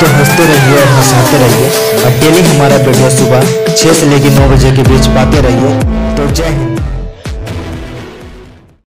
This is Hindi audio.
तो हंसते रहिए और हंसाते रहिए। और डेली हमारा वीडियो सुबह 6 से लेकर 9 बजे के बीच पाते रहिए।